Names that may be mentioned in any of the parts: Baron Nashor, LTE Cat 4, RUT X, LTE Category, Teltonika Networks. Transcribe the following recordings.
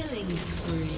Killing spree.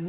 Blue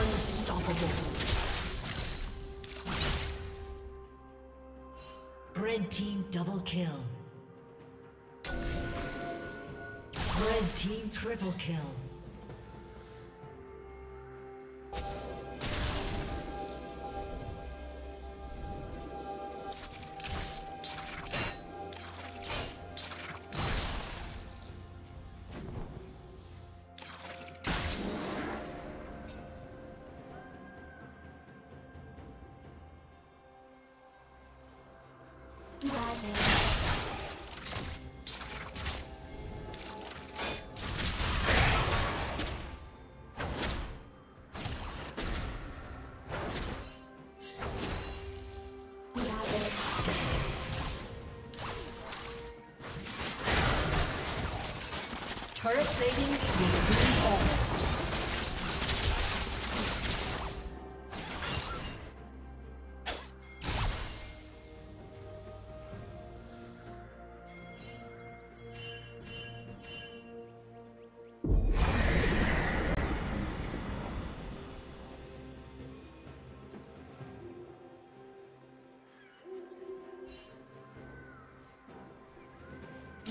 Unstoppable. Red team double kill. Red team triple kill. Turret plating is being off. Red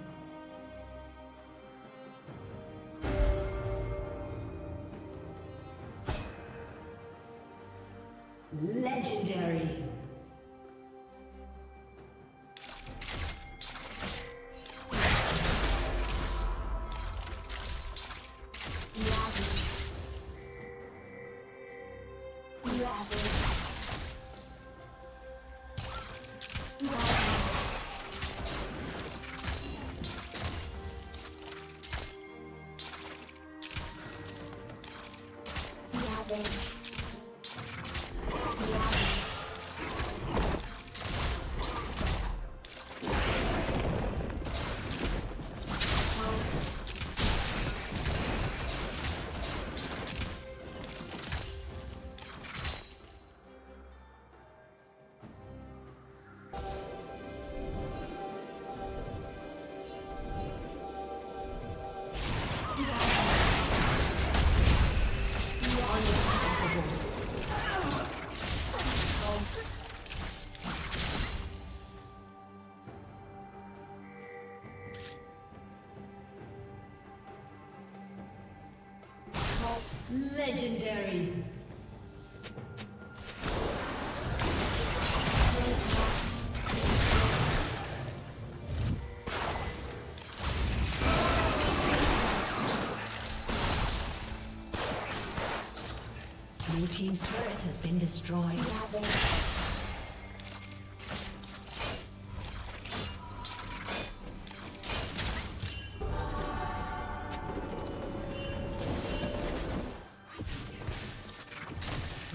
Legendary. Legendary. Blue team's turret has been destroyed.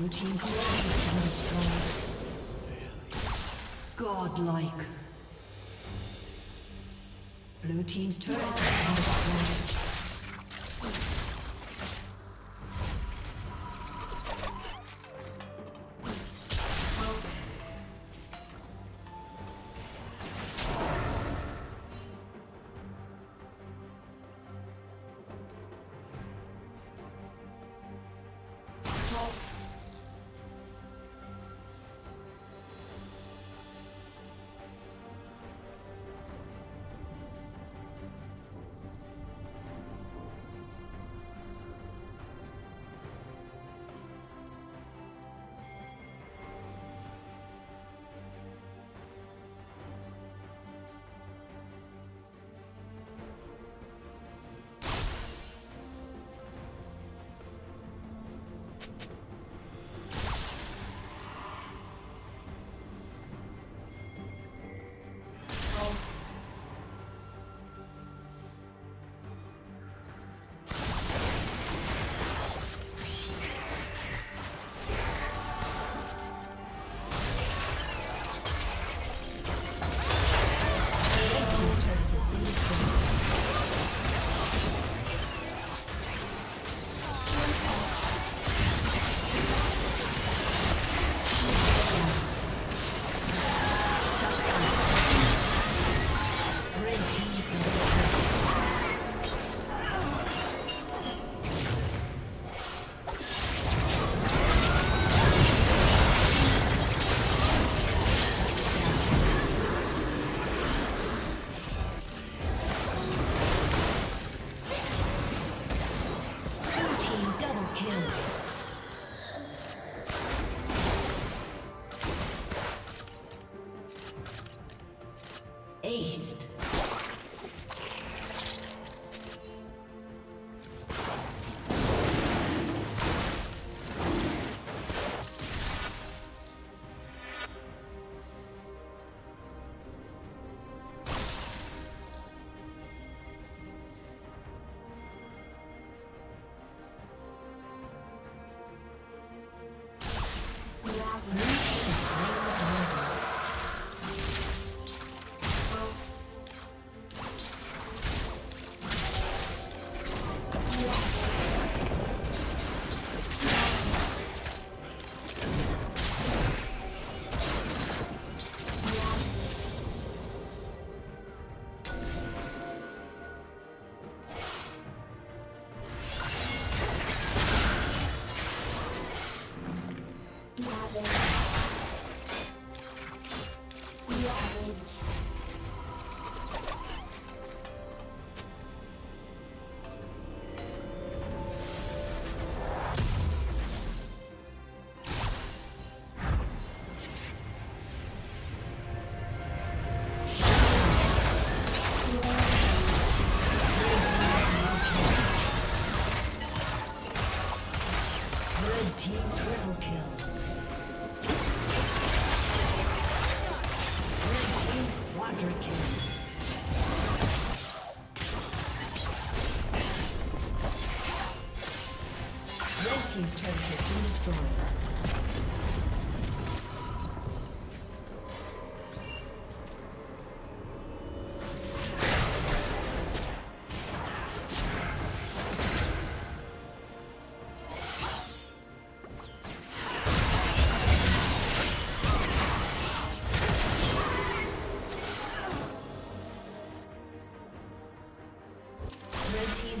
Blue team godlike. Blue team's turret has been destroyed.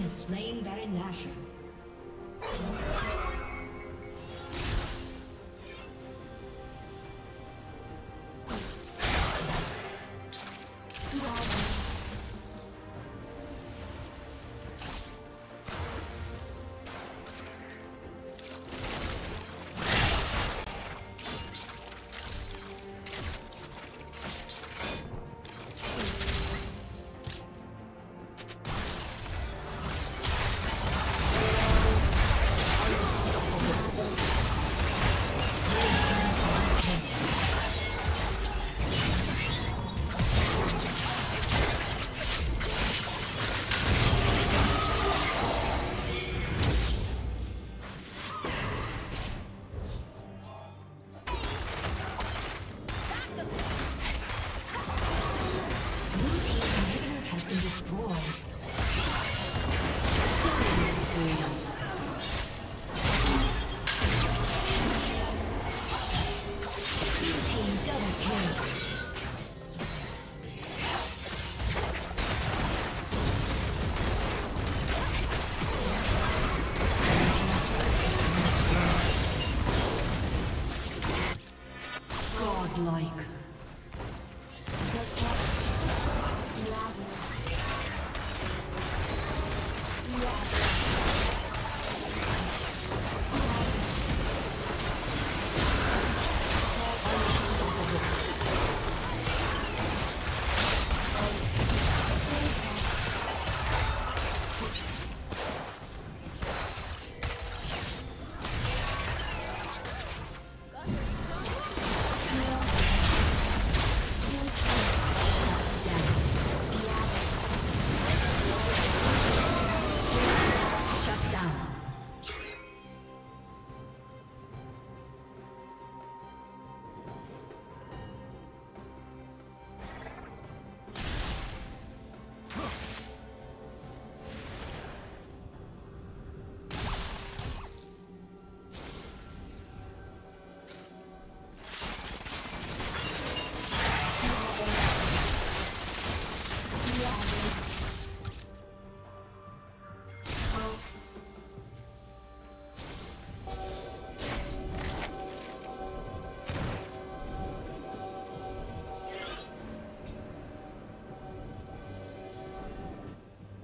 Slain Baron Nashor.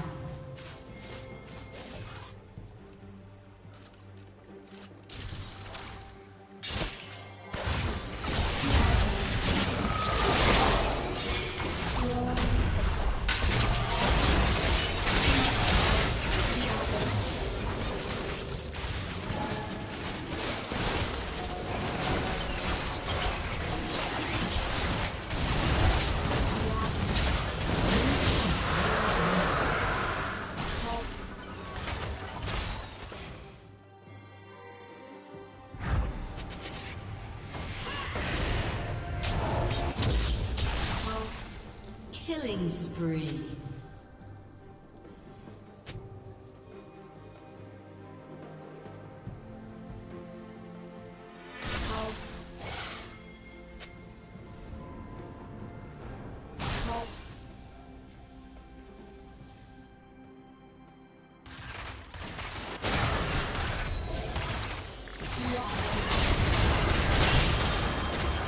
Killing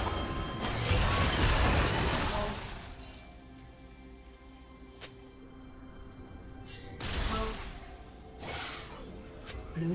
spree. Blue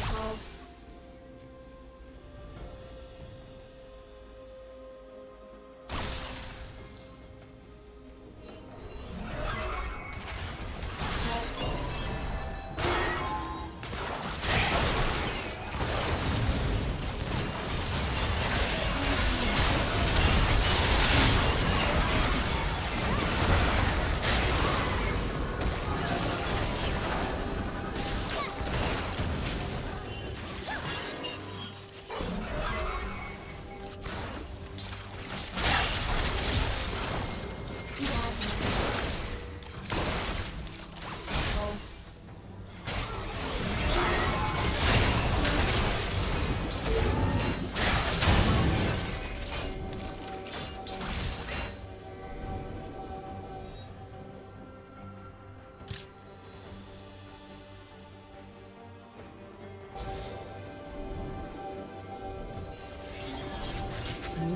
Pulse.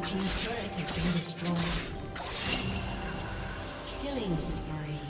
Team's turret has been destroyed. Killing spree.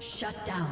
Shut down.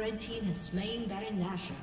Red team has slain Baron Nashor.